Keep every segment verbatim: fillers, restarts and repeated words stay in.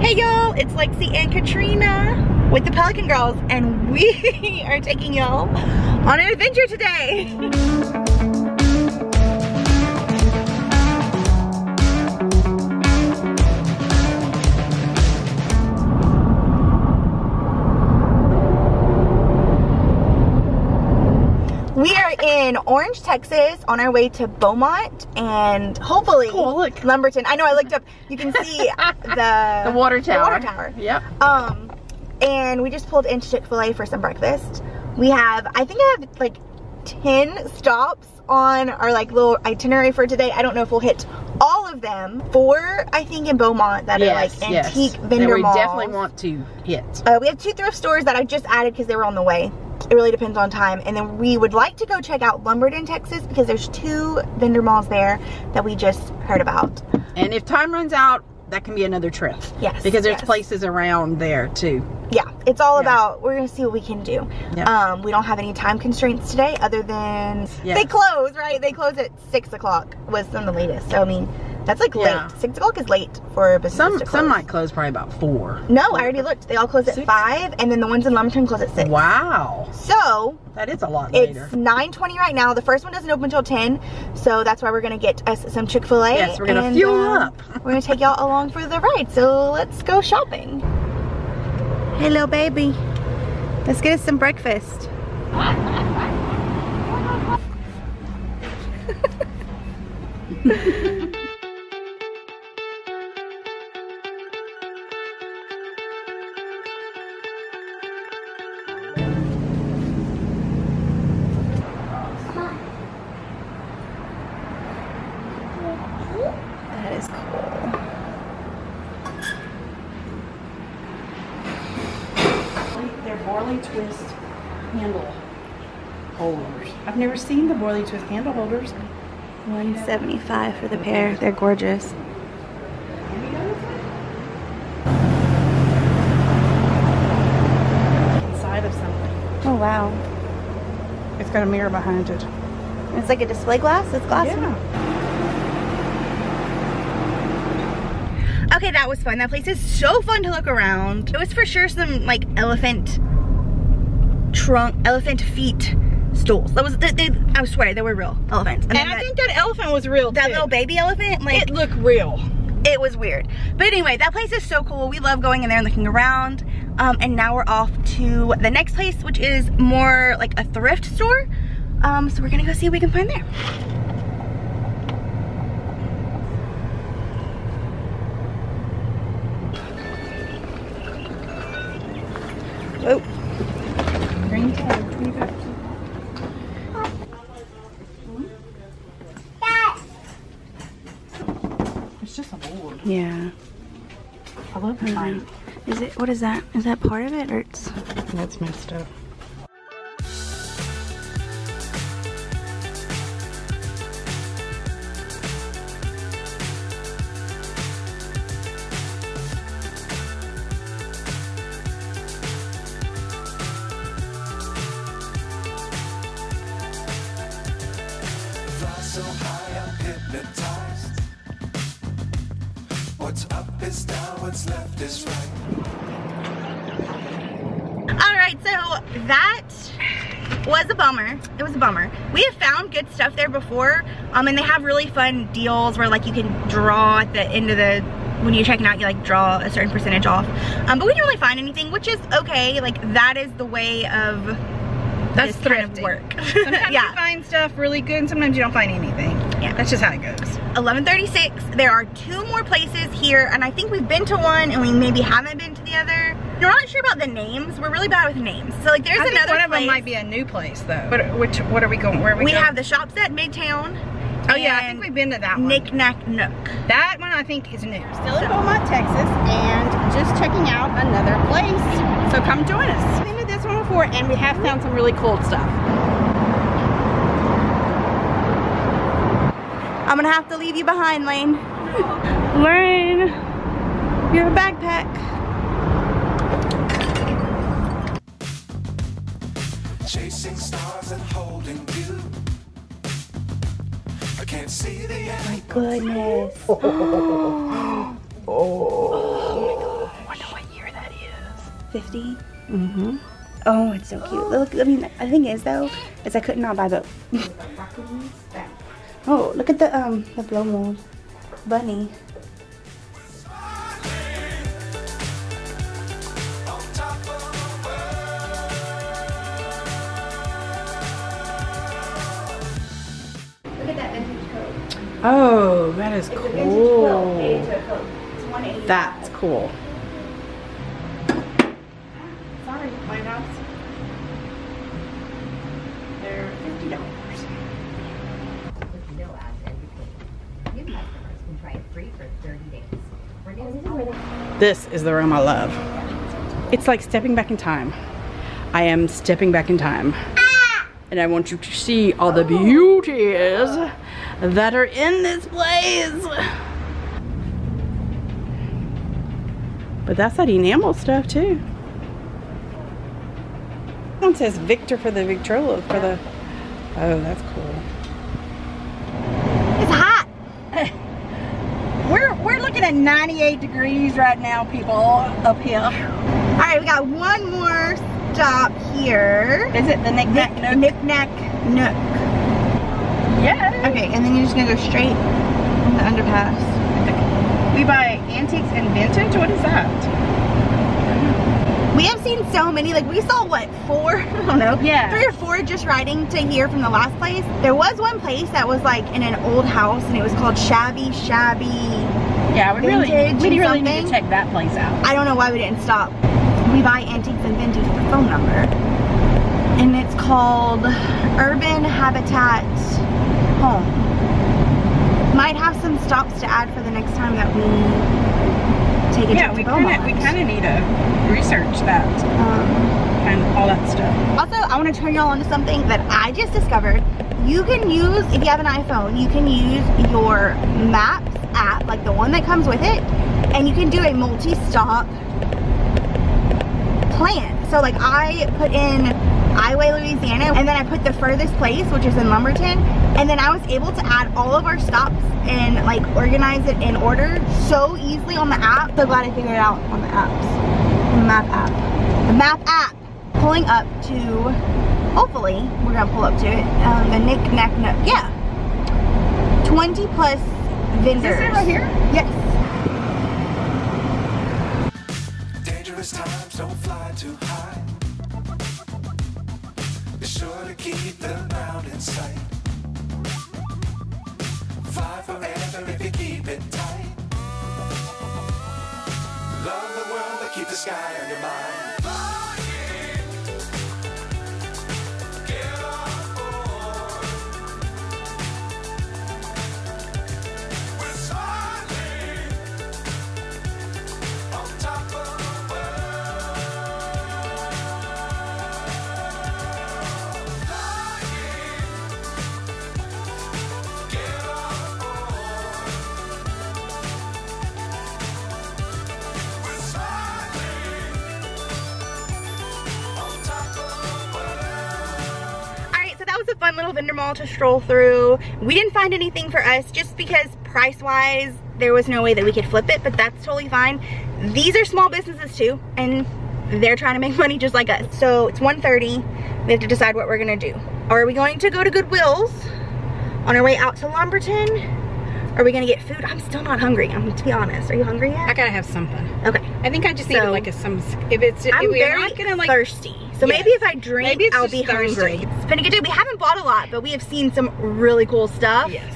Hey y'all, it's Lexi and Katrina with the Pelican Girls, and we are taking y'all on an adventure today. We are in Orange, Texas, on our way to Beaumont and hopefully cool, look. Lumberton. I know, I looked up, you can see the, the water tower. The water tower. Yep. Um, and we just pulled into Chick-fil-A for some breakfast. We have, I think I have like ten stops on our like little itinerary for today. I don't know if we'll hit all of them. Four, I think, in Beaumont that yes, are like yes. antique vendor that we malls. Definitely want to hit. Uh, we have two thrift stores that I just added because they were on the way. It really depends on time. And then we would like to go check out Lumberton, Texas, because there's two vendor malls there that we just heard about. And if time runs out, that can be another trip. Yes. Because there's yes. places around there too. Yeah. It's all yeah. about, we're going to see what we can do. Yeah. Um, we don't have any time constraints today other than, yeah. they close, right? They close at six o'clock was some of the latest. So, I mean, that's like yeah. late. six o'clock is late for business some, to close. Some might close probably about four. No, I already looked. They all close at six? five, and then the ones in Lumberton close at six. Wow. So. That is a lot later. It's nine twenty right now. The first one doesn't open until ten, so that's why we're going to get us some Chick-fil-A. Yes, we're going to fuel uh, up. We're going to take y'all along for the ride, so let's go shopping. Hello, baby. Let's get us some breakfast. Twist handle holders. I've never seen the Borley twist handle holders. one seventy-five for the pair. They're gorgeous. Inside of something. Oh wow! It's got a mirror behind it. And it's like a display glass. It's glass. Yeah. Okay, that was fun. That place is so fun to look around. It was for sure some like elephant. Trunk elephant feet stools. That was they, they, I swear they were real elephants. And, and I that, think that elephant was real. That too. Little baby elephant, like it looked real. It was weird. But anyway, that place is so cool. We love going in there and looking around. Um, and now we're off to the next place, which is more like a thrift store. Um, so we're gonna go see what we can find there. Oh. It's just a board. Yeah. I love the light. Is it, what is that? Is that part of it or it's? That's messed up. So high, I'm hypnotized. What's up is down, what's left is right. All right, so that was a bummer. It was a bummer. We have found good stuff there before, um, and they have really fun deals where like you can draw at the end of the, when you're checking out, you like draw a certain percentage off. Um, but we didn't really find anything, which is okay. Like that is the way of, that's thrifting. Kind of work. Sometimes yeah. you find stuff really good and sometimes you don't find anything. Yeah. That's just how it goes. eleven thirty-six. There are two more places here and I think we've been to one and we maybe haven't been to the other. We're not sure about the names. We're really bad with names. So like there's I another think one place. One of them might be a new place though. But which what are we going where are we, we going? We have the shops at Midtown. Oh yeah, I think we've been to that one. Knick Knack Nook. That one I think is new. We're still in so. Beaumont, Texas and just checking out another place. So come join us. We've been to this one before and we have found some really cool stuff. I'm gonna have to leave you behind, Lane. Lane, you're a backpack. Chasing stars and holding you. I can't see the end. My goodness. Oh. Oh my god. fifty. Mm-hmm. Oh, it's so cute. Look, I mean, I think it is though, is I couldn't not buy both. Oh, look at the um the blow mold bunny. Look at that vintage coat. Oh, that is cool. It's a vintage coat. It's one eighty. That's cool. They're fifty dollars. With no ads and repeat. New customers can try it free for thirty days. This is the room I love. It's like stepping back in time. I am stepping back in time, and I want you to see all the beauties that are in this place. But that's that enamel stuff too. One says Victor for the Victrola for the, oh, that's cool. It's hot. we're, we're looking at ninety-eight degrees right now, people, up here. All right, we got one more stop here. Is it the Knick Knack Nook? Knick Knack Nook. Yeah. Okay, and then you're just gonna go straight on the underpass. Okay. We buy antiques and vintage, what is that? We have seen so many, like we saw what, four? I don't know. Yeah. Three or four just riding to here from the last place. There was one place that was like in an old house and it was called Shabby Shabby. Yeah, we really, we really need to check that place out. I don't know why we didn't stop. We buy antiques and vintage phone number. And it's called Urban Habitat Home. Might have some stops to add for the next time that we take a yeah, we kind of we kind of need to research that um, and all that stuff. Also, I want to turn y'all onto something that I just discovered. You can use, if you have an iPhone, you can use your Maps app, like the one that comes with it, and you can do a multi-stop plan. So, like I put in Highway, Louisiana, and then I put the furthest place, which is in Lumberton, and then I was able to add all of our stops and like organize it in order so easily on the app. So glad I figured it out on the apps, the map app, the map app. Pulling up to, hopefully, we're gonna pull up to it. Um, the Knick Knack Nook, yeah. twenty plus vendors. Is it right here? Yes. Dangerous times, don't fly too high. Be sure to keep the ground in sight. Fly forever if you keep it tight. Love the world, but keep the sky on your mind. Fun little vendor mall to stroll through. We didn't find anything for us just because price wise there was no way that we could flip it, but that's totally fine. These are small businesses too and they're trying to make money just like us. So it's one thirty. We have to decide what we're gonna do. Are we going to go to Goodwill's on our way out to Lumberton? Are we gonna get food? I'm still not hungry, I'm to be honest. Are you hungry yet? I gotta have something. Okay. I think I just so, need like a some if it's if I'm very not gonna like thirsty. So yes. Maybe if I drink, I'll be hungry. Thirsty. It's been a good day. We haven't bought a lot, but we have seen some really cool stuff. Yes.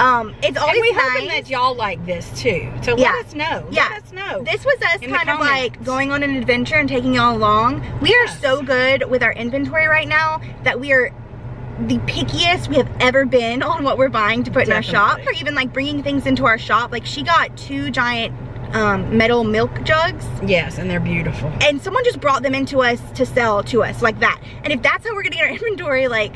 Um, it's always and we nice. Hoping that y'all like this too. So yeah. Let us know. Yeah. Let us know. This was us in kind of like going on an adventure and taking y'all along. We yes. are so good with our inventory right now that we are the pickiest we have ever been on what we're buying to put Definitely. In our shop. Or even like bringing things into our shop. Like she got two giant Um, metal milk jugs. Yes, and they're beautiful. And someone just brought them into us to sell to us like that. And if that's how we're getting our inventory, like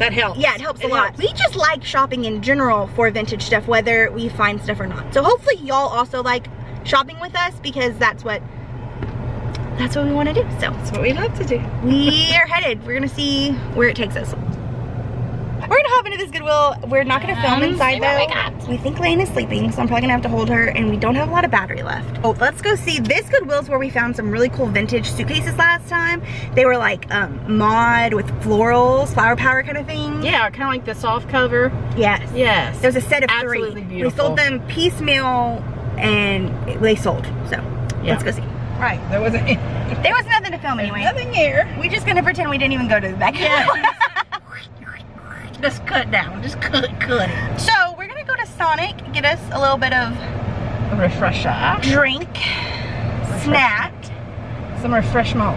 that helps. Yeah, it helps it a helps. lot. We just like shopping in general for vintage stuff, whether we find stuff or not. So hopefully y'all also like shopping with us because that's what that's what we want to do. So that's what we love to do. We are headed. We're gonna see where it takes us. We're gonna hop into this Goodwill. We're not gonna film inside though. We think Lane is sleeping, so I'm probably gonna have to hold her, and we don't have a lot of battery left. Oh, let's go see. This Goodwill's where we found some really cool vintage suitcases last time. They were like um, mod with florals, flower power kind of thing. Yeah, kind of like the soft cover. Yes. Yes. There's a set of Absolutely three. Beautiful. We sold them piecemeal and they sold, so yeah. Let's go see. Right, there wasn't There was nothing to film anyway. There's nothing here. We're just gonna pretend we didn't even go to the back. Yeah. Just cut down, just cut, cut it. So we're gonna go to Sonic, get us a little bit of a refresher, drink, refresh. snack, some refresh malt.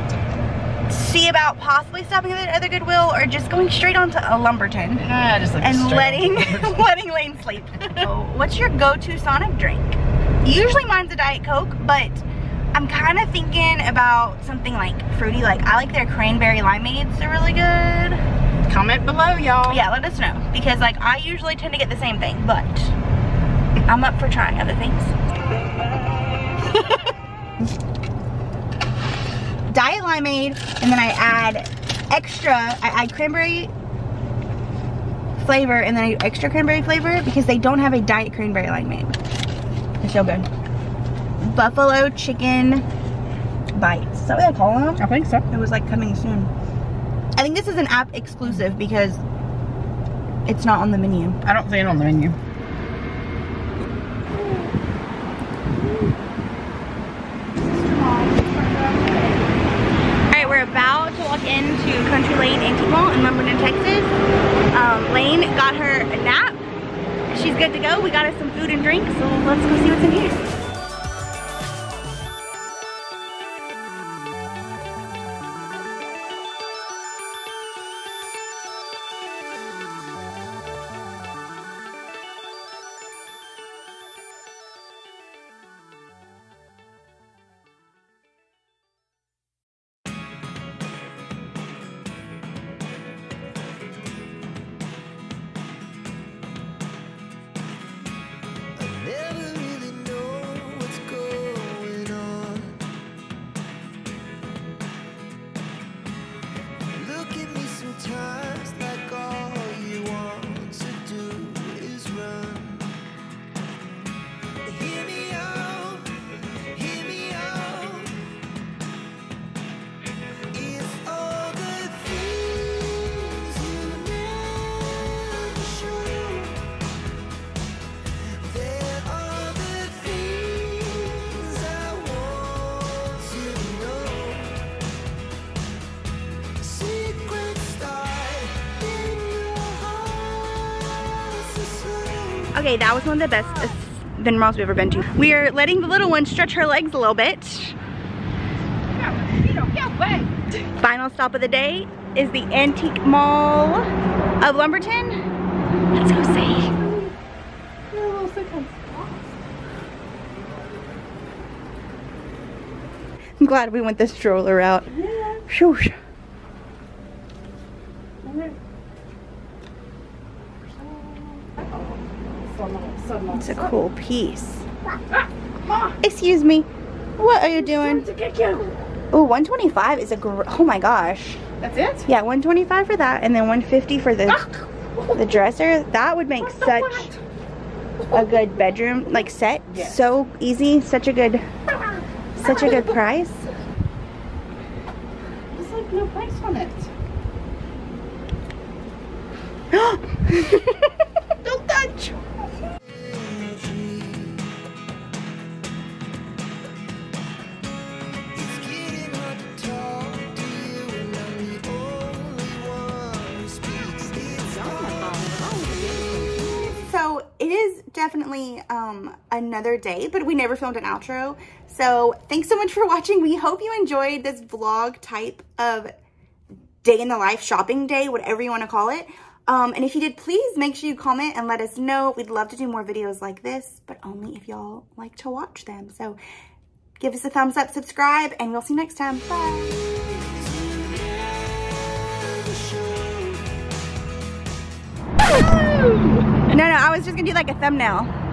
See about possibly stopping at the other Goodwill or just going straight on to a Lumberton ah, just like and letting letting Lane sleep. Oh, what's your go-to Sonic drink? Usually mine's a Diet Coke, but I'm kind of thinking about something like fruity. Like I like their cranberry limeades; they're really good. Comment below, y'all. Yeah, let us know, because like I usually tend to get the same thing, but I'm up for trying other things. Diet limeade, and then I add extra. I add cranberry flavor, and then I do extra cranberry flavor because they don't have a diet cranberry limeade. It's so good. Buffalo chicken bites. Is that what they call them? I think so. It was like coming soon. I think this is an app exclusive because it's not on the menu. I don't see it on the menu. Alright, we're about to walk into Country Lane Antique Mall in Lumberton, Texas. Um, Lane got her a nap. She's good to go. We got us some food and drinks, so let's go see what's in here. Okay, that was one of the best vendor malls we've ever been to. We are letting the little one stretch her legs a little bit. Final stop of the day is the Antique Mall of Lumberton. Let's go see. I'm glad we went the stroller out. Shoosh. It's a cool piece. Excuse me. What are you doing? Oh, one twenty-five is a gr oh my gosh. That's it? Yeah, one twenty-five for that, and then one fifty for the the dresser. That would make such a good bedroom like set. Yes. So easy, such a good such a good price. There's like no price on it. Don't touch. It is definitely um, another day, but we never filmed an outro. So thanks so much for watching. We hope you enjoyed this vlog type of day in the life, shopping day, whatever you want to call it. Um, and if you did, please make sure you comment and let us know. We'd love to do more videos like this, but only if y'all like to watch them. So give us a thumbs up, subscribe, and we'll see you next time. Bye. No, no, I was just gonna do like a thumbnail.